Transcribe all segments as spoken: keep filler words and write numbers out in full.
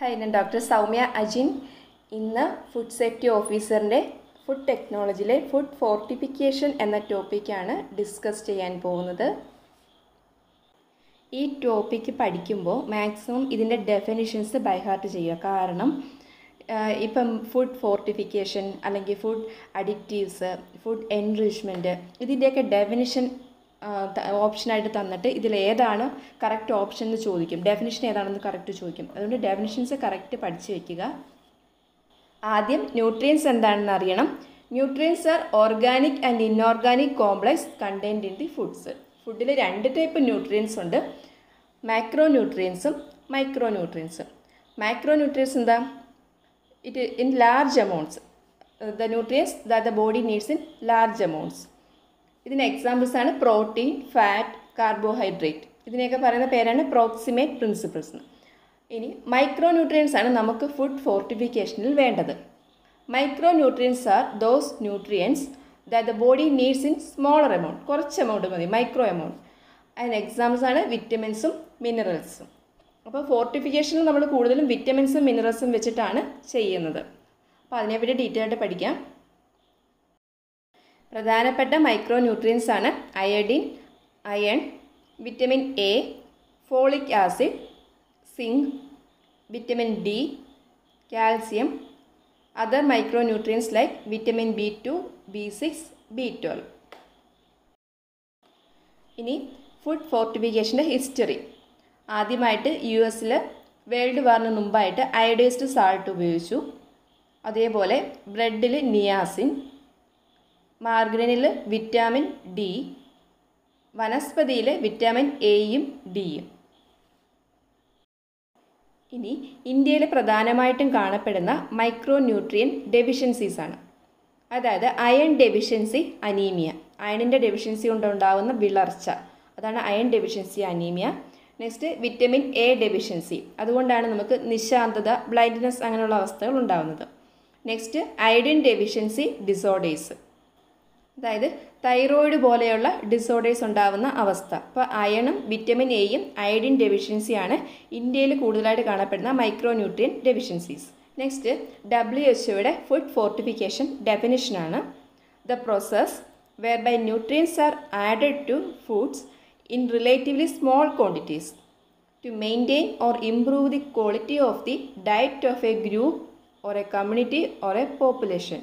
Hi, I am Doctor Soumya Ajin. In the Food Safety Officer, Food Technology, Food Fortification and the topic is discussed. This topic is maximum this definitions by heart. Uh, food fortification, food additives, food enrichment. This is the definition. Uh, the option आयड तान्नटे इधले correct option definition ऐडाना correct चोरी definition से correct पढ़ nutrients and nutrients are organic and inorganic complex contained in the foods. Food ले two type nutrients होंडे macronutrients micronutrients. Macronutrients it is in large amounts. The nutrients that the body needs in large amounts. These examples are protein, fat, carbohydrate. These are proximate principles. Micronutrients are food fortification. Micronutrients are those nutrients that the body needs in smaller amount, amount micro amount. And examples are vitamins and minerals. So, fortification is vitamins and minerals. So, we will detail. Pradhanapetta micronutrients are iodine, iron, vitamin A, folic acid, zinc, vitamin D, calcium, other micronutrients like vitamin B two, B six, B twelve. Ini food fortification history. Adimayittu U S le World War nu mumbayittu iodized salt upayogichu. Adeypole bread il niacin, margarine le vitamin D, vanaspadi le vitamin A yum D yum. Ini India le pradhanamayittum kaanappedunna micronutrient deficiencies aanu. Adayathu iron deficiency anemia. Iron inde deficiency undundavunna vilarcha. Adana iron deficiency anemia. Next vitamin A deficiency. Adukondana namukku nishanthada, blindness anganulla avasthakal undavunathu. Next iodine deficiency disorders. That is thyroid disorders undavunna avastha. So, iron, vitamin A and iodine deficiency are India micronutrient deficiencies. Next, W H O food fortification definition is the process whereby nutrients are added to foods in relatively small quantities to maintain or improve the quality of the diet of a group or a community or a population.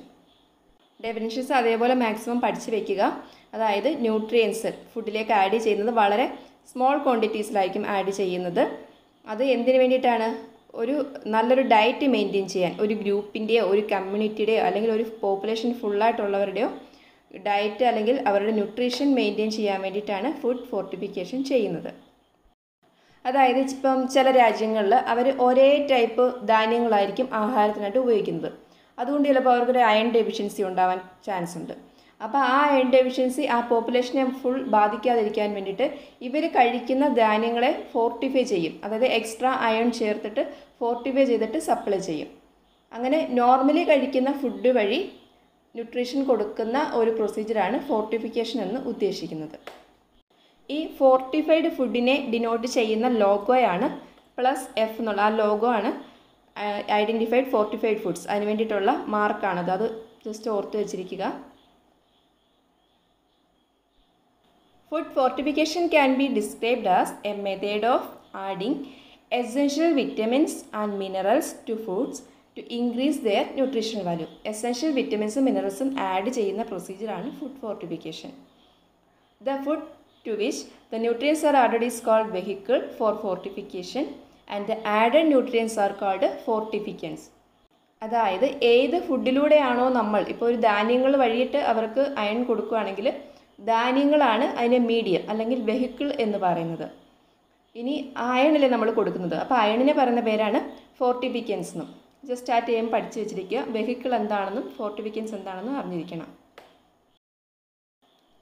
Definitions are the maximum partichiga. That is nutrients. Food like add the small quantities like add another. That is a diet to maintain a group, a community, a population full diet, and nutrition maintain food fortification. That is one type of dining. That's why there is iron deficiency chance. If iron deficiency is population full, they fortify it. That is extra iron share, fortify it, supply it. Normally, food nutrition procedure is fortification. This fortified food denotes logo plus F logo. Uh, identified fortified foods. That is the mark. That is just ortho. Food fortification can be described as a method of adding essential vitamins and minerals to foods to increase their nutritional value. Essential vitamins and minerals add in the procedure and food fortification. The food to which the nutrients are added is called vehicle for fortification. And the added nutrients are called fortificants. That is, either food is normal. If we have iron, that is a medium, a vehicle. This is iron. So, iron is fortificants. Just at aim, vehicle and fortificants.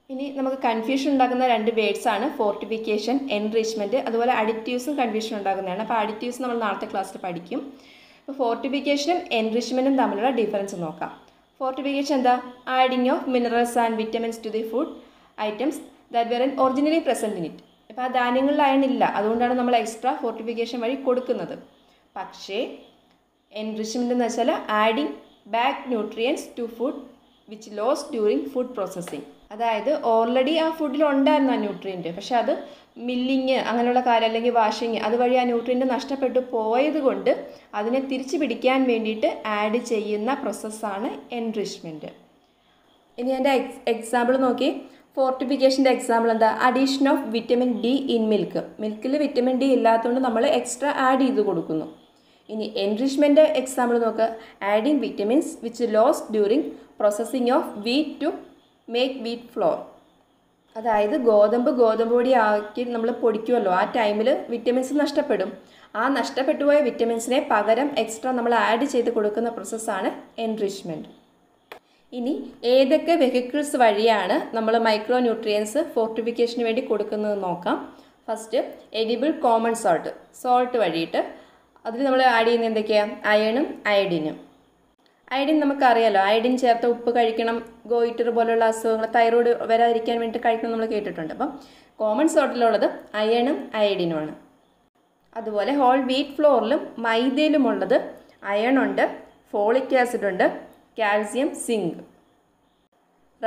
Now, confusion is two weights, fortification, enrichment, and additives and confusion. Additives we will study class. Fortification and enrichment are difference. Fortification is adding of minerals and vitamins to the food items that were originally present in it. If we don't have iron, we will extra fortification. പക്ഷേ enrichment എന്ന് വെച്ചാൽ adding back nutrients to food which loss during food processing. അതായത് already ആ ഫുഡിൽ ഉണ്ടായിരുന്നു ആ nutrient, പക്ഷേ അത് മില്ലിങ് അങ്ങനെയുള്ള കാര്യം അല്ലെങ്കിൽ വാഷിങ് അതുവഴി ആ ന്യൂട്രിയൻറ്റ് നഷ്ടപ്പെട്ടു പോയത് കൊണ്ട് അതിനെ തിരിച്ചു പിടിക്കാൻ വേണ്ടിയിട്ട് ആഡ് ചെയ്യുന്ന പ്രോസസ്സാണ് എൻറിച്ച്മെൻറ്റ്. ഇനി എൻ്റെ എക്സ് എക്സാമ്പിൾ നോക്കി. ഫോർട്ടിഫിക്കേഷൻ്റെ എക്സാമ്പിൾ എന്താ? Addition of vitamin D in milk. മിൽക്കിൽ വിറ്റമിൻ ഡി ഇല്ലാത്തതുകൊണ്ട് നമ്മൾ എക്സ്ട്രാ ആഡ് ചെയ്ത് കൊടുക്കുന്നു. ഇനി എൻറിച്ച്മെൻ്റ് എക്സാമ്പിൾ നോക്കുക. Adding vitamins which loss during processing of wheat to make wheat flour. അതായത് ഗോതമ്പ് ഗോതമ്പ് പൊടി ആക്കി നമ്മൾ പൊടിക്കുമല്ലോ, ആ ടൈമിൽ വിറ്റമിൻസ് നഷ്ടപ്പെടും. ആ നഷ്ടപ്പെട്ടു പോയ വിറ്റമിൻസിനെ പകരം എക്സ്ട്രാ നമ്മൾ ആഡ് ചെയ്ത് കൊടുക്കുന്ന പ്രോസസ്സാണ് എൻറിച്ച്മെൻറ്റ്. ഇനി ഏതൊക്കെ വെഹിക്കിൾസ് വഴിയാണ് നമ്മൾ മൈക്രോ ന്യൂട്രിയൻസ് ഫോർട്ടിഫിക്കേഷന് വേണ്ടി കൊടുക്കുന്നത് നോക്കാം. First, edible common salt, salt വഴിയിട്ട്. അതിൽ നമ്മൾ ആഡ് ചെയ്യുന്ന എന്തൊക്കെയാണ്? അയണും അയഡിനും. അയഡിൻ നമുക്കറിയാമല്ലോ, അയഡിൻ ചേർത്ത ഉപ്പ് കഴിക്കണം, ഗോയിറ്റർ പോലുള്ള അസുഖങ്ങൾ, തൈറോയ്ഡ് വരാതിരിക്കാൻ വേണ്ടി കഴിക്കണം നമ്മൾ കേട്ടിട്ടുണ്ട്. അപ്പം കോമൺ സോൾട്ടിലുള്ളത് അയണും അയഡിനുമാണ്. അതുപോലെ ഹോൾ വീറ്റ് ഫ്ലോറിലും മൈദയിലുമുള്ളത് അയണുണ്ട്, ഫോളിക് ആസിഡ് ഉണ്ട്, കാൽസ്യം, സിങ്ക്.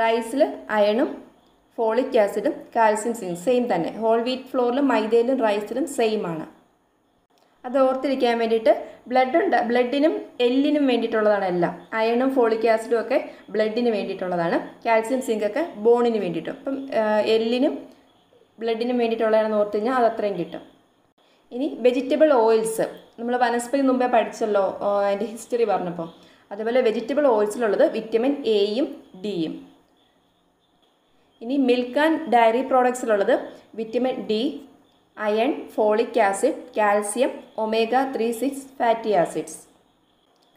റൈസിൽ അയണും ഫോളിക് ആസിഡും കാൽസ്യം സിങ്ക് സെയിം തന്നെ. ഹോൾ വീറ്റ് ഫ്ലോറിലും മൈദയിലും റൈസിലും സെയിം ആണ്. അത് ഓർത്തിരിക്കാൻ വേണ്ടിയിട്ട് ബ്ലഡ് ഉണ്ട്, ബ്ലഡിനും എല്ലിനും വേണ്ടിയിട്ടുള്ളതാണ് എല്ലാം. അയണും ഫോളിക് ആസിഡും ഒക്കെ ബ്ലഡിന് വേണ്ടിയിട്ടുള്ളതാണ്, കാൽസ്യം സിങ്കൊക്കെ ബോണിന് വേണ്ടിയിട്ടും. അപ്പം എല്ലിനും ബ്ലഡിനും വേണ്ടിയിട്ടുള്ളതാണെന്ന് ഓർത്ത് കഴിഞ്ഞാൽ അത് അത്രയും കിട്ടും. ഇനി വെജിറ്റബിൾ ഓയിൽസ്, നമ്മൾ വനസ്പതി മുമ്പേ പഠിച്ചല്ലോ അതിൻ്റെ ഹിസ്റ്ററി പറഞ്ഞപ്പോൾ. അതുപോലെ വെജിറ്റബിൾ ഓയിൽസിലുള്ളത് വിറ്റമിൻ എയും ഡിയും. ഇനി മിൽക്ക് ആൻഡ് ഡയറി പ്രോഡക്ട്സിലുള്ളത് vitamin D, iron, folic acid, calcium, omega three six fatty acids.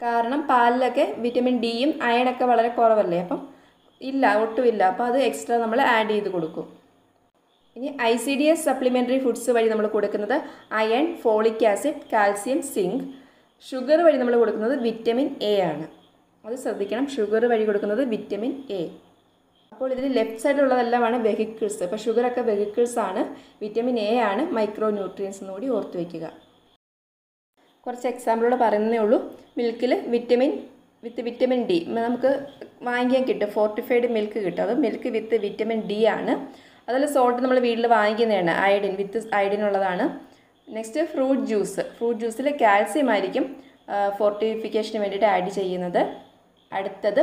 കാരണം പാലിലൊക്കെ വിറ്റമിൻ ഡിയും അയണൊക്കെ വളരെ കുറവല്ലേ, അപ്പം ഇല്ല, ഒട്ടുമില്ല. അപ്പോൾ അത് എക്സ്ട്രാ നമ്മൾ ആഡ് ചെയ്ത് കൊടുക്കും. ഇനി I C D S supplementary foods വഴി നമ്മൾ കൊടുക്കുന്നത് iron, folic acid, calcium, zinc. Sugar വഴി നമ്മൾ കൊടുക്കുന്നത് വിറ്റമിൻ എ ആണ്. അത് ശ്രദ്ധിക്കണം, ഷുഗർ വഴി കൊടുക്കുന്നത് വിറ്റമിൻ എ. അപ്പോൾ ഇതിൽ ലെഫ്റ്റ് സൈഡിലുള്ളതെല്ലാമാണ് വെഹിക്കിൾസ്. അപ്പോൾ ഷുഗറൊക്കെ വെഹിക്കിൾസാണ്, വിറ്റമിൻ എ ആണ് മൈക്രോ ന്യൂട്രിയൻസ് എന്നുകൂടി ഓർത്ത് വയ്ക്കുക. കുറച്ച് എക്സാമ്പിളോട് പറയുന്നേ ഉള്ളൂ. മിൽക്കിൽ വിറ്റമിൻ വിത്ത് വിറ്റമിൻ ഡി നമുക്ക് വാങ്ങിക്കാൻ കിട്ടും, ഫോർട്ടിഫൈഡ് മിൽക്ക് കിട്ടും. അത് മിൽക്ക് വിത്ത് വിറ്റമിൻ ഡി ആണ്. അതിൽ സോൾട്ട് നമ്മൾ വീട്ടിൽ വാങ്ങിക്കുന്നതാണ്, അയഡിൻ വിത്ത് അയഡിനുള്ളതാണ്. നെക്സ്റ്റ് ഫ്രൂട്ട് ജ്യൂസ്, ഫ്രൂട്ട് ജ്യൂസിൽ കാൽസ്യം ആയിരിക്കും ഫോർട്ടിഫിക്കേഷന് വേണ്ടിയിട്ട് ആഡ് ചെയ്യുന്നത്. അടുത്തത്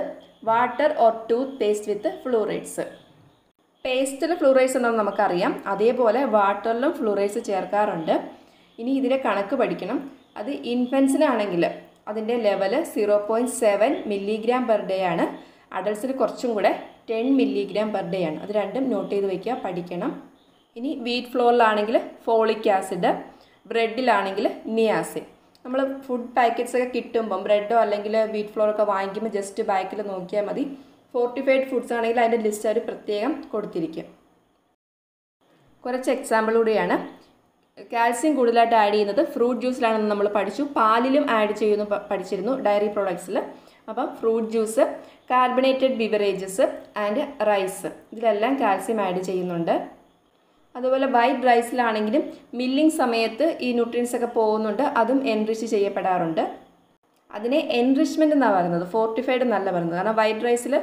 water or toothpaste with fluorides. പേസ്റ്റിൽ ഫ്ലൂറൈഡ്സ് ഉണ്ടെന്ന് നമുക്കറിയാം, അതേപോലെ വാട്ടറിലും ഫ്ലൂറൈഡ്സ് ചേർക്കാറുണ്ട്. ഇനി ഇതിൻ്റെ കണക്ക് പഠിക്കണം. അത് ഇൻഫൻസിനാണെങ്കിൽ അതിൻ്റെ level zero point seven milligram per day ആണ്. അഡൾട്ട്സിൽ കുറച്ചും കൂടെ ടെൻ മില്ലിഗ്രാം പെർ ഡേ ആണ്. അത് രണ്ടും നോട്ട് ചെയ്ത് വയ്ക്കുക, പഠിക്കണം. ഇനി വീറ്റ് ഫ്ലോറിലാണെങ്കിൽ ഫോളിക് ആസിഡ്, ബ്രെഡിലാണെങ്കിൽ നിയാസിൻ. നമ്മൾ ഫുഡ് പാക്കറ്റ്സ് ഒക്കെ കിട്ടുമ്പം ബ്രെഡോ അല്ലെങ്കിൽ വീറ്റ് ഫ്ലോറൊക്കെ വാങ്ങിക്കുമ്പോൾ ജസ്റ്റ് ബാക്കിൽ നോക്കിയാൽ മതി. ഫോർട്ടിഫൈഡ് ഫുഡ്സ് ആണെങ്കിൽ അതിൻ്റെ ലിസ്റ്റ് അവർ പ്രത്യേകം കൊടുത്തിരിക്കും. കുറച്ച് എക്സാമ്പിൾ കൂടിയാണ്. കാൽസ്യം കൂടുതലായിട്ട് ആഡ് ചെയ്യുന്നത് ഫ്രൂട്ട് ജ്യൂസിലാണെന്ന് നമ്മൾ പഠിച്ചു, പാലിലും ആഡ് ചെയ്യുന്നു പഠിച്ചിരുന്നു, ഡയറി പ്രോഡക്ട്സിൽ. അപ്പം fruit juice, carbonated beverages and rice, ഇതിലെല്ലാം കാൽസ്യം ആഡ് ചെയ്യുന്നുണ്ട്. അതുപോലെ വൈറ്റ് റൈസിലാണെങ്കിലും മില്ലിങ് സമയത്ത് ഈ ന്യൂട്രിയൻസ് ഒക്കെ പോകുന്നുണ്ട്, അതും എൻറിച്ച് ചെയ്യപ്പെടാറുണ്ട്. അതിനെ എൻറിച്ച്മെൻ്റ് എന്നാണ് പറയുന്നത്, ഫോർട്ടിഫൈഡ് എന്നല്ല പറയുന്നത്. കാരണം വൈറ്റ് റൈസിൽ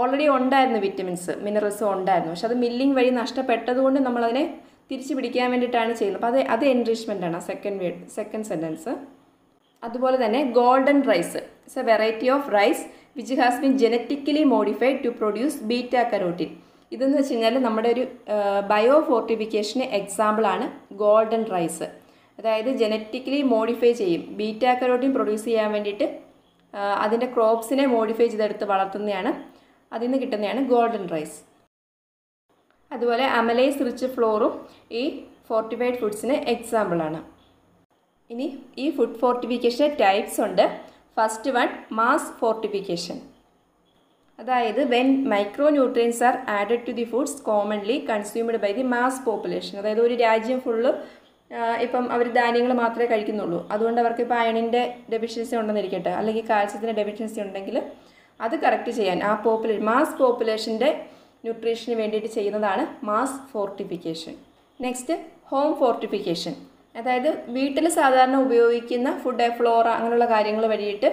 ഓൾറെഡി ഉണ്ടായിരുന്നു വിറ്റമിൻസ് മിനറൽസും ഉണ്ടായിരുന്നു, പക്ഷെ അത് മില്ലിങ് വഴി നഷ്ടപ്പെട്ടതുകൊണ്ട് നമ്മളതിനെ തിരിച്ചു പിടിക്കാൻ വേണ്ടിയിട്ടാണ് ചെയ്യുന്നത്. അപ്പോൾ അത് അത് എൻറിച്ച്മെൻ്റ് ആണ്, സെക്കൻഡ് വേർഡ് സെക്കൻഡ് സെൻറ്റൻസ്. അതുപോലെ തന്നെ golden rice it's a variety of rice which has been genetically modified to produce beta carotene. ഇതെന്ന് വെച്ച് കഴിഞ്ഞാൽ നമ്മുടെ ഒരു ബയോ ഫോർട്ടിഫിക്കേഷന് എക്സാമ്പിളാണ് ഗോൾഡൻ റൈസ്. അതായത് ജനറ്റിക്കലി മോഡിഫൈ ചെയ്യും, ബീറ്റാ കരോട്ടിൻ പ്രൊഡ്യൂസ് ചെയ്യാൻ വേണ്ടിയിട്ട് അതിൻ്റെ ക്രോപ്സിനെ മോഡിഫൈ ചെയ്തെടുത്ത് വളർത്തുന്നതാണ്, അതിൽ നിന്ന് കിട്ടുന്നതാണ് ഗോൾഡൻ റൈസ്. അതുപോലെ അമലൈസ് റിച്ച് ഫ്ലോറും ഈ ഫോർട്ടിഫൈഡ് ഫുഡ്സിന് എക്സാമ്പിളാണ്. ഇനി ഈ ഫുഡ് ഫോർട്ടിഫിക്കേഷൻ ടൈപ്സ് ഉണ്ട്. First one, mass fortification. അതായത് when micro nutrients are added to the foods commonly consumed by the mass population. അതായത് ഒരു രാജ്യം ഫുള്ള് ഇപ്പം അവർ ധാന്യങ്ങൾ മാത്രമേ കഴിക്കുന്നുള്ളൂ, അതുകൊണ്ട് അവർക്ക് ഇപ്പോൾ അയണിൻ്റെ ഡെഫിഷ്യൻസി ഉണ്ടെന്നിരിക്കട്ടെ, അല്ലെങ്കിൽ കാൽസ്യത്തിൻ്റെ ഡെഫിഷ്യൻസി ഉണ്ടെങ്കിൽ അത് കറക്റ്റ് ചെയ്യാൻ ആ പോപ്പുലേഷൻ മാസ് പോപ്പുലേഷൻ്റെ ന്യൂട്രീഷന് വേണ്ടിയിട്ട് ചെയ്യുന്നതാണ് mass fortification. Next, home fortification. അതായത് വീട്ടിൽ സാധാരണ ഉപയോഗിക്കുന്ന ഫുഡ് ഫ്ലോറ അങ്ങനെയുള്ള കാര്യങ്ങൾ വഴിയിട്ട്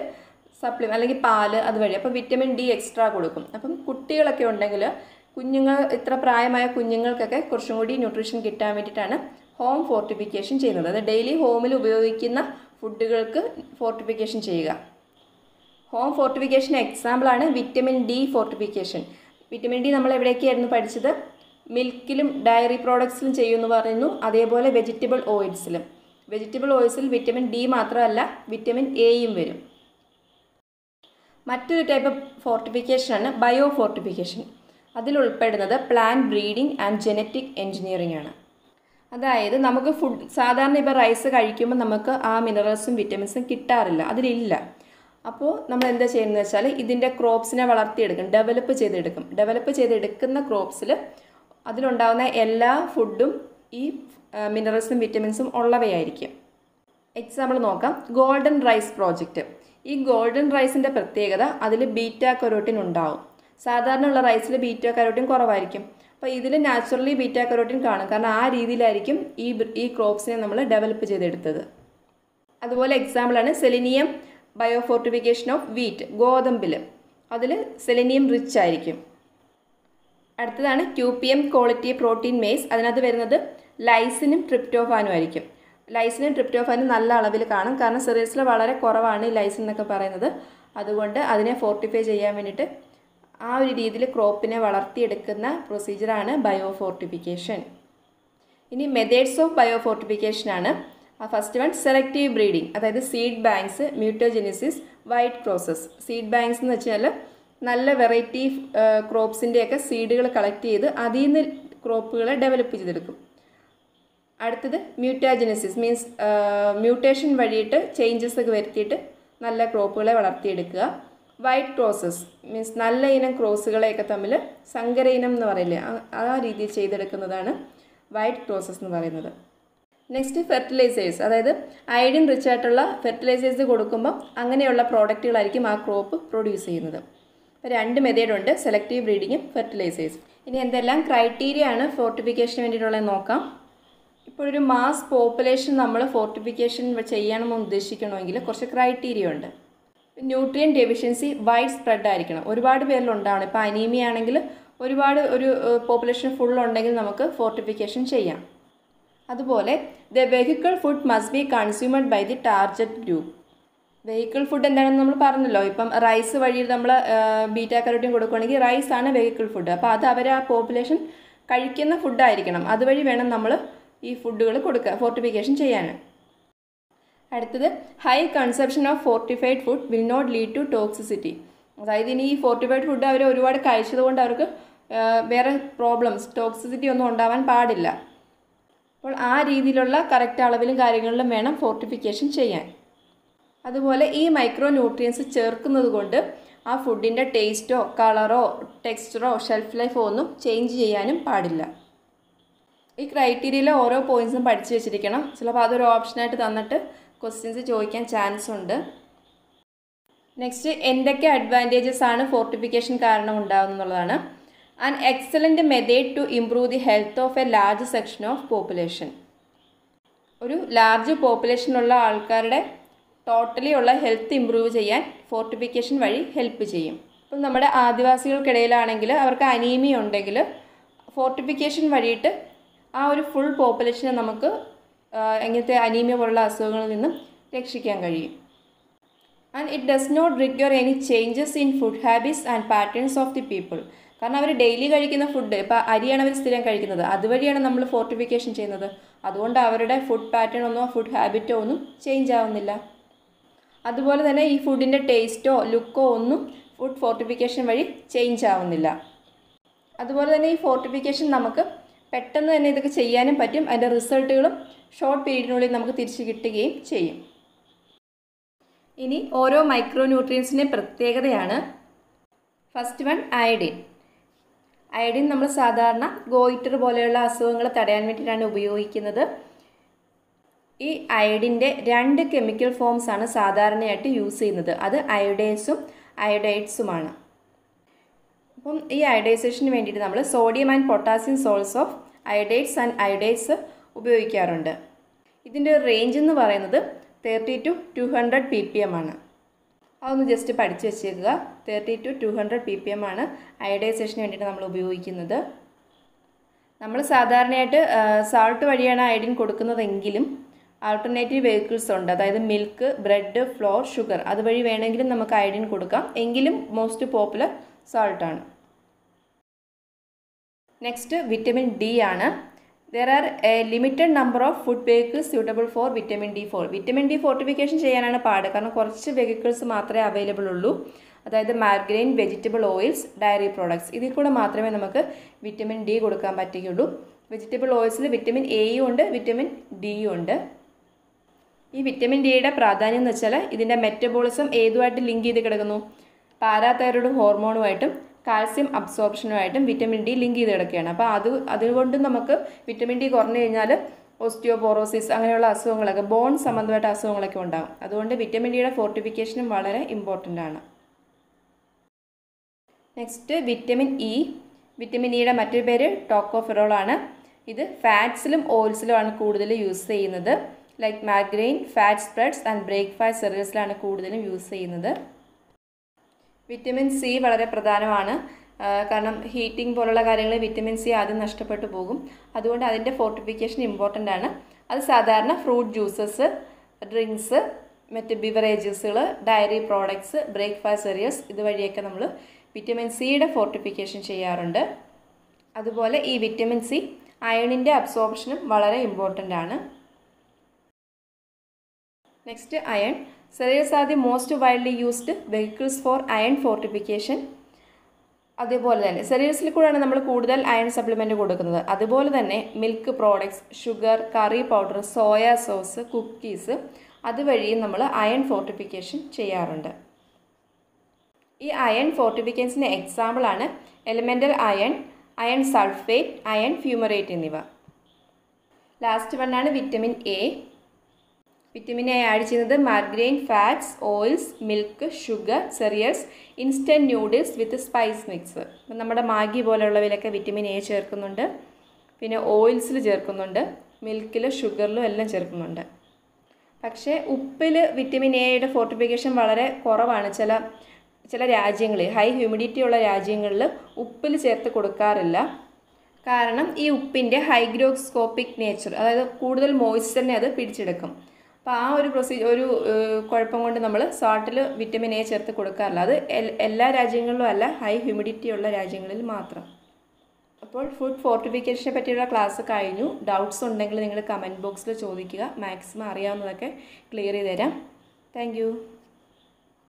സപ്ലിമെൻ്റ് അല്ലെങ്കിൽ പാല് അതുവഴി അപ്പോൾ വിറ്റമിൻ ഡി എക്സ്ട്രാ കൊടുക്കും. അപ്പം കുട്ടികളൊക്കെ ഉണ്ടെങ്കിൽ കുഞ്ഞുങ്ങൾ ഇത്ര പ്രായമായ കുഞ്ഞുങ്ങൾക്കൊക്കെ കുറച്ചും കൂടി ന്യൂട്രീഷൻ കിട്ടാൻ വേണ്ടിയിട്ടാണ് ഹോം ഫോർട്ടിഫിക്കേഷൻ ചെയ്യുന്നത്. അത് ഡെയിലി ഹോമിൽ ഉപയോഗിക്കുന്ന ഫുഡുകൾക്ക് ഫോർട്ടിഫിക്കേഷൻ ചെയ്യുക. ഹോം ഫോർട്ടിഫിക്കേഷൻ എക്സാമ്പിളാണ് vitamin D fortification. Vitamin D നമ്മൾ എവിടെയൊക്കെയായിരുന്നു പഠിച്ചത്? മിൽക്കിലും ഡയറി പ്രോഡക്ട്സിലും ചെയ്യുമെന്ന് പറയുന്നു. അതേപോലെ വെജിറ്റബിൾ ഓയിൽസിലും വെജിറ്റബിൾ ഓയിൽസിൽ വിറ്റമിൻ ഡി മാത്രമല്ല വിറ്റമിൻ എയും വരും. മറ്റൊരു ടൈപ്പ് ഫോർട്ടിഫിക്കേഷനാണ് ബയോ ഫോർട്ടിഫിക്കേഷൻ. അതിലുൾപ്പെടുന്നത് plant breeding and genetic engineering ആണ്. അതായത് നമുക്ക് ഫുഡ് സാധാരണ ഇപ്പോൾ റൈസ് കഴിക്കുമ്പോൾ നമുക്ക് ആ മിനറൽസും വിറ്റമിൻസും കിട്ടാറില്ല, അതിലില്ല. അപ്പോൾ നമ്മൾ എന്താ ചെയ്യുന്നത് വെച്ചാൽ ഇതിൻ്റെ ക്രോപ്സിനെ വളർത്തിയെടുക്കും, ഡെവലപ്പ് ചെയ്തെടുക്കും. ഡെവലപ്പ് ചെയ്തെടുക്കുന്ന ക്രോപ്സിൽ അതിലുണ്ടാകുന്ന എല്ലാ ഫുഡും ഈ മിനറൽസും വിറ്റമിൻസും ഉള്ളവയായിരിക്കും. എക്സാമ്പിൾ നോക്കാം, ഗോൾഡൻ റൈസ് പ്രോജക്റ്റ്. ഈ ഗോൾഡൻ റൈസിൻ്റെ പ്രത്യേകത അതിൽ ബീറ്റാ കരോട്ടിൻ ഉണ്ടാവും. സാധാരണയുള്ള റൈസിൽ ബീറ്റാ കരോട്ടിൻ കുറവായിരിക്കും. അപ്പോൾ ഇതിൽ നാച്ചുറലി ബീറ്റാ കരോട്ടിൻ കാണും, കാരണം ആ രീതിയിലായിരിക്കും ഈ ഈ ക്രോപ്സിനെ നമ്മൾ ഡെവലപ്പ് ചെയ്തെടുത്തത്. അതുപോലെ എക്സാമ്പിളാണ് സെലിനിയം ബയോഫോർട്ടിഫിക്കേഷൻ ഓഫ് വീറ്റ്. ഗോതമ്പിൽ അതിൽ സെലിനിയം റിച്ച് ആയിരിക്കും. അടുത്തതാണ് Q P M quality protein maize. അതിനകത്ത് വരുന്നത് ലൈസിനും ട്രിപ്റ്റോഫാനും ആയിരിക്കും. ലൈസിനും ട്രിപ്റ്റോഫാനും നല്ല അളവിൽ കാണും, കാരണം സിറിയസിൽ വളരെ കുറവാണ് ഈ ലൈസിൻ എന്നൊക്കെ പറയുന്നത്. അതുകൊണ്ട് അതിനെ ഫോർട്ടിഫൈ ചെയ്യാൻ വേണ്ടിയിട്ട് ആ ഒരു രീതിയിൽ ക്രോപ്പിനെ വളർത്തിയെടുക്കുന്ന പ്രൊസീജിയറാണ് ബയോഫോർട്ടിഫിക്കേഷൻ. ഇനി മെത്തേഡ്സ് ഓഫ് ബയോഫോർട്ടിഫിക്കേഷനാണ്. ആ ഫസ്റ്റ് വൺ സെലക്റ്റീവ് ബ്രീഡിംഗ്, അതായത് seed banks, mutagenesis, white crosses. Seed banks എന്ന് വെച്ചാൽ നല്ല വെറൈറ്റി ക്രോപ്സിൻ്റെയൊക്കെ സീഡുകൾ കളക്ട് ചെയ്ത് അതിൽ നിന്ന് ക്രോപ്പുകളെ ഡെവലപ്പ് ചെയ്തെടുക്കും. അടുത്തത് മ്യൂട്ടാജെനിസിസ്, മീൻസ് മ്യൂട്ടേഷൻ വഴിയിട്ട് ചേഞ്ചസ് ഒക്കെ വരുത്തിയിട്ട് നല്ല ക്രോപ്പുകളെ വളർത്തിയെടുക്കുക. വൈറ്റ് ക്രോസസ് മീൻസ് നല്ല ഇനം ക്രോസുകളെയൊക്കെ തമ്മിൽ സങ്കര ഇനം എന്ന് പറയില്ലേ, ആ രീതിയിൽ ചെയ്തെടുക്കുന്നതാണ് വൈറ്റ് ക്രോസസ് എന്ന് പറയുന്നത്. നെക്സ്റ്റ് ഫെർട്ടിലൈസേഴ്സ്, അതായത് അയഡിൻ റിച്ച് ആയിട്ടുള്ള ഫെർട്ടിലൈസേഴ്സ് കൊടുക്കുമ്പോൾ അങ്ങനെയുള്ള പ്രോഡക്റ്റുകളായിരിക്കും ആ ക്രോപ്പ് പ്രൊഡ്യൂസ് ചെയ്യുന്നത്. അപ്പോൾ രണ്ട് മെത്തേഡുണ്ട്, സെലക്റ്റീവ് ബ്രീഡിങ്ങും ഫെർട്ടിലൈസേഴ്സ്. ഇനി എന്തെല്ലാം ക്രൈറ്റീരിയ ആണ് ഫോർട്ടിഫിക്കേഷന് വേണ്ടിയിട്ടുള്ളത് നോക്കാം. ഇപ്പോഴൊരു മാസ് പോപ്പുലേഷൻ നമ്മൾ ഫോർട്ടിഫിക്കേഷൻ ചെയ്യണമെന്ന് ഉദ്ദേശിക്കണമെങ്കിൽ കുറച്ച് ക്രൈറ്റീരിയ ഉണ്ട്. ന്യൂട്രിയൻ ഡെഫിഷ്യൻസി വൈഡ് സ്പ്രെഡ് ആയിരിക്കണം, ഒരുപാട് പേരിലുണ്ടാവണം. ഇപ്പോൾ അനീമിയ ആണെങ്കിൽ ഒരുപാട് ഒരു പോപ്പുലേഷൻ ഫുള്ളുണ്ടെങ്കിൽ നമുക്ക് ഫോർട്ടിഫിക്കേഷൻ ചെയ്യാം. അതുപോലെ the vehicle food must be consumed by the target group. Vehicle food എന്താണെന്ന് നമ്മൾ പറഞ്ഞല്ലോ. ഇപ്പം റൈസ് വഴി നമ്മൾ ബീറ്റാ കരോട്ടിൻ കൊടുക്കുകയാണെങ്കിൽ റൈസാണ് വെഹിക്കിൾ ഫുഡ്. അപ്പോൾ അത് അവർ ആ പോപ്പുലേഷൻ കഴിക്കുന്ന ഫുഡായിരിക്കണം. അതുവഴി വേണം നമ്മൾ ഈ ഫുഡുകൾ കൊടുക്കുക, ഫോർട്ടിഫിക്കേഷൻ ചെയ്യാൻ. അടുത്തത് high consumption of fortified food will not lead to toxicity. അതായത് ഇനി ഈ ഫോർട്ടിഫൈഡ് ഫുഡ് അവർ ഒരുപാട് കഴിച്ചത് കൊണ്ട് അവർക്ക് വേറെ പ്രോബ്ലംസ് ടോക്സിസിറ്റി ഒന്നും ഉണ്ടാവാൻ പാടില്ല. അപ്പോൾ ആ രീതിയിലുള്ള കറക്റ്റ് അളവിലും കാര്യങ്ങളിലും വേണം ഫോർട്ടിഫിക്കേഷൻ ചെയ്യാൻ. അതുപോലെ ഈ മൈക്രോ ന്യൂട്രിയൻസ് ചേർക്കുന്നത് കൊണ്ട് ആ ഫുഡിൻ്റെ ടേസ്റ്റോ കളറോ ടെക്സ്ചറോ ഷെൽഫ് ലൈഫോ ഒന്നും ചേഞ്ച് ചെയ്യാനും പാടില്ല. ഈ ക്രൈറ്റീരിയയിലെ ഓരോ പോയിൻറ്റ്സും പഠിച്ചു വെച്ചിരിക്കണം. ചിലപ്പോൾ അതൊരു ഓപ്ഷനായിട്ട് തന്നിട്ട് ക്വസ്റ്റ്യൻസ് ചോദിക്കാൻ ചാൻസ് ഉണ്ട്. നെക്സ്റ്റ്, എന്തൊക്കെ അഡ്വാൻറ്റേജസ് ആണ് ഫോർട്ടിഫിക്കേഷൻ കാരണം ഉണ്ടാകുന്നുള്ളതാണ്. An excellent method to improve the health of a large section of population. ഒരു ലാർജ് പോപ്പുലേഷനുള്ള ആൾക്കാരുടെ ടോട്ടലി ഉള്ള ഹെൽത്ത് ഇംപ്രൂവ് ചെയ്യാൻ ഫോർട്ടിഫിക്കേഷൻ വഴി ഹെൽപ്പ് ചെയ്യും. ഇപ്പം നമ്മുടെ ആദിവാസികൾക്കിടയിലാണെങ്കിൽ അവർക്ക് അനീമിയ ഉണ്ടെങ്കിൽ ഫോർട്ടിഫിക്കേഷൻ വഴിയിട്ട് ആ ഒരു ഫുൾ പോപ്പുലേഷനെ നമുക്ക് എങ്ങനത്തെ അനീമിയ പോലുള്ള അസുഖങ്ങളിൽ നിന്നും രക്ഷിക്കാൻ കഴിയും. And it does not require any changes in food habits and patterns of the people. കാരണം അവർ ഡെയിലി കഴിക്കുന്ന ഫുഡ് ഇപ്പോൾ അരിയാണ് അവർ സ്ഥിരം കഴിക്കുന്നത്, അതുവഴിയാണ് നമ്മൾ ഫോർട്ടിഫിക്കേഷൻ ചെയ്യുന്നത്. അതുകൊണ്ട് അവരുടെ ഫുഡ് പാറ്റേൺ ഒന്നോ ഫുഡ് ഹാബിറ്റോ ഒന്നും ചേഞ്ച് ആവുന്നില്ല. അതുപോലെ തന്നെ ഈ ഫുഡിൻ്റെ ടേസ്റ്റോ ലുക്കോ ഒന്നും ഫുഡ് ഫോർട്ടിഫിക്കേഷൻ വഴി ചേഞ്ച് ആവുന്നില്ല. അതുപോലെ തന്നെ ഈ ഫോർട്ടിഫിക്കേഷൻ നമുക്ക് പെട്ടെന്ന് തന്നെ ഇതൊക്കെ ചെയ്യാനും പറ്റും. അതിൻ്റെ റിസൾട്ടുകളും ഷോർട്ട് പീരീഡിനുള്ളിൽ നമുക്ക് തിരിച്ചു കിട്ടുകയും ചെയ്യും. ഇനി ഓരോ മൈക്രോ ന്യൂട്രിയൻസിൻ്റെ പ്രത്യേകതയാണ്. First one iodine. അയഡിൻ നമ്മൾ സാധാരണ ഗോയിറ്റർ പോലെയുള്ള അസുഖങ്ങൾ തടയാൻ വേണ്ടിയിട്ടാണ് ഉപയോഗിക്കുന്നത്. ഈ അയഡിൻ്റെ രണ്ട് കെമിക്കൽ ഫോംസ് ആണ് സാധാരണയായിട്ട് യൂസ് ചെയ്യുന്നത്. അത് അയോഡൈസും അയോഡൈറ്റ്സുമാണ്. അപ്പം ഈ അയോഡൈസേഷന് വേണ്ടിയിട്ട് നമ്മൾ sodium and potassium salts of iodates and iodates ഉപയോഗിക്കാറുണ്ട്. ഇതിൻ്റെ റേഞ്ച് എന്ന് പറയുന്നത് thirty to two hundred P P M ആണ്. അതൊന്ന് ജസ്റ്റ് പഠിച്ച് വെച്ചേക്കുക. Thirty to two hundred P P M ആണ് അയഡൈസേഷന് വേണ്ടിയിട്ട് നമ്മൾ ഉപയോഗിക്കുന്നത്. നമ്മൾ സാധാരണയായിട്ട് സാൾട്ട് വഴിയാണ് അയഡിൻ കൊടുക്കുന്നതെങ്കിലും ആൾട്ടർനേറ്റീവ് വെഹിക്കിൾസ് ഉണ്ട്. അതായത് മിൽക്ക്, ബ്രെഡ്, ഫ്ലോർ, ഷുഗർ അതുവഴി വേണമെങ്കിലും നമുക്ക് അയഡിൻ കൊടുക്കാം. എങ്കിലും മോസ്റ്റ് പോപ്പുലർ സാൾട്ടാണ്. നെക്സ്റ്റ് വിറ്റമിൻ ഡി ആണ്. There are a limited number of food vehicles suitable for vitamin D four. Vitamin D fortification ചെയ്യാനാണ് പാട്, കാരണം കുറച്ച് വെഹിക്കിൾസ് മാത്രമേ അവൈലബിൾ ഉള്ളൂ. അതായത് margarine, vegetable oils, dairy products ഇതിൽ കൂടെ മാത്രമേ നമുക്ക് വിറ്റമിൻ ഡി കൊടുക്കാൻ പറ്റുകയുള്ളൂ. വെജിറ്റബിൾ ഓയിൽസിൽ വിറ്റമിൻ എയും ഉണ്ട്, വിറ്റമിൻ ഡിയും ഉണ്ട്. ഈ വിറ്റമിൻ ഡിയുടെ പ്രാധാന്യം എന്ന് വെച്ചാൽ ഇതിൻ്റെ മെറ്റബോളിസം ഏതുമായിട്ട് ലിങ്ക് ചെയ്ത് കിടക്കുന്നു? പാരാതൈറോയ്ഡ് ഹോർമോണുമായിട്ടും കാൽസ്യം അബ്സോർപ്ഷനുമായിട്ടും വിറ്റമിൻ ഡി ലിങ്ക് ചെയ്ത് കിടക്കുകയാണ്. അപ്പോൾ അത് അതുകൊണ്ട് നമുക്ക് വിറ്റമിൻ ഡി കുറഞ്ഞു കഴിഞ്ഞാൽ ഓസ്റ്റിയോപോറോസിസ് അങ്ങനെയുള്ള അസുഖങ്ങളൊക്കെ, ബോൺ സംബന്ധമായിട്ട് അസുഖങ്ങളൊക്കെ ഉണ്ടാകും. അതുകൊണ്ട് വിറ്റമിൻ ഡിയുടെ ഫോർട്ടിഫിക്കേഷനും വളരെ ഇമ്പോർട്ടൻ്റ് ആണ്. Next vitamin E. വിറ്റമിൻ ഇയുടെ മറ്റൊരു പേര് ടോക്കോഫെറോൾ ആണ്. ഇത് ഫാറ്റ്സിലും ഓയിൽസിലുമാണ് കൂടുതൽ യൂസ് ചെയ്യുന്നത്. Like margarine, fat spreads and breakfast സെറിയൽസിലാണ് കൂടുതലും യൂസ് ചെയ്യുന്നത്. വിറ്റമിൻ സി വളരെ പ്രധാനമാണ്, കാരണം ഹീറ്റിംഗ് പോലുള്ള കാര്യങ്ങളിൽ വിറ്റമിൻ സി ആദ്യം നഷ്ടപ്പെട്ടു പോകും. അതുകൊണ്ട് അതിൻ്റെ ഫോർട്ടിഫിക്കേഷൻ ഇമ്പോർട്ടൻ്റ് ആണ്. അത് സാധാരണ ഫ്രൂട്ട് ജ്യൂസസ്, ഡ്രിങ്ക്സ്, മറ്റ് ബിവറേജസുകൾ, ഡയറി പ്രോഡക്ട്സ്, ബ്രേക്ക്ഫാസ്റ്റ് സെറിയൽസ് ഇതുവഴിയൊക്കെ നമ്മൾ വിറ്റമിൻ സിയുടെ ഫോർട്ടിഫിക്കേഷൻ ചെയ്യാറുണ്ട്. അതുപോലെ ഈ വിറ്റമിൻ സി അയണിൻ്റെ അബ്സോർപ്ഷനും വളരെ ഇമ്പോർട്ടൻ്റ് ആണ്. Next iron. Cereals are the most widely used vehicles for iron fortification. അതുപോലെ തന്നെ സെറിയൽസിൽ കൂടെയാണ് നമ്മൾ കൂടുതൽ അയൺ സപ്ലിമെൻറ്റ് കൊടുക്കുന്നത്. അതുപോലെ തന്നെ milk products, sugar, curry powder, soya sauce, cookies അതുവഴി നമ്മൾ അയൺ ഫോർട്ടിഫിക്കേഷൻ ചെയ്യാറുണ്ട്. ഈ അയൺ ഫോർട്ടിഫിക്കേഷൻ്റെ എക്സാമ്പിളാണ് elemental iron, iron sulphate, iron fumarate എന്നിവ. ലാസ്റ്റ് വണ്ണാണ് vitamin A. Vitamin A add ചെയ്യുന്നത് margarine, fats, oils, milk, sugar, cereals, instant noodles with spice mix. അപ്പം നമ്മുടെ മാഗി പോലെയുള്ളവയിലൊക്കെ വിറ്റമിൻ എ ചേർക്കുന്നുണ്ട്. പിന്നെ ഓയിൽസിൽ ചേർക്കുന്നുണ്ട്, മിൽക്കിലും ഷുഗറിലും എല്ലാം ചേർക്കുന്നുണ്ട്. പക്ഷേ ഉപ്പിൽ വിറ്റമിൻ എയുടെ ഫോർട്ടിഫിക്കേഷൻ വളരെ കുറവാണ്. ചില ചില രാജ്യങ്ങളിൽ, ഹൈ ഹ്യൂമിഡിറ്റി ഉള്ള രാജ്യങ്ങളിൽ ഉപ്പിൽ ചേർത്ത് കൊടുക്കാറില്ല. കാരണം ഈ ഉപ്പിൻ്റെ ഹൈഗ്രോസ്കോപ്പിക് നേച്ചർ, അതായത് കൂടുതൽ മോയ്സ്ചറിനെ അത് പിടിച്ചെടുക്കും. അപ്പോൾ ആ ഒരു പ്രൊസീ ഒരു കുഴപ്പം കൊണ്ട് നമ്മൾ സാൾട്ടിൽ വിറ്റമിൻ എ ചേർത്ത് കൊടുക്കാറില്ല. അത് എല്ലാ രാജ്യങ്ങളിലും അല്ല, ഹൈ ഹ്യൂമിഡിറ്റി ഉള്ള രാജ്യങ്ങളിൽ മാത്രം. അപ്പോൾ ഫുഡ് ഫോർട്ടിഫിക്കേഷനെ പറ്റിയുള്ള ക്ലാസ് കഴിഞ്ഞു. ഡൗട്ട്സ് ഉണ്ടെങ്കിൽ നിങ്ങൾ കമൻറ്റ് ബോക്സിൽ ചോദിക്കുക. മാക്സിമം അറിയാവുന്നതൊക്കെ ക്ലിയർ ചെയ്ത് തരാം. Thank U.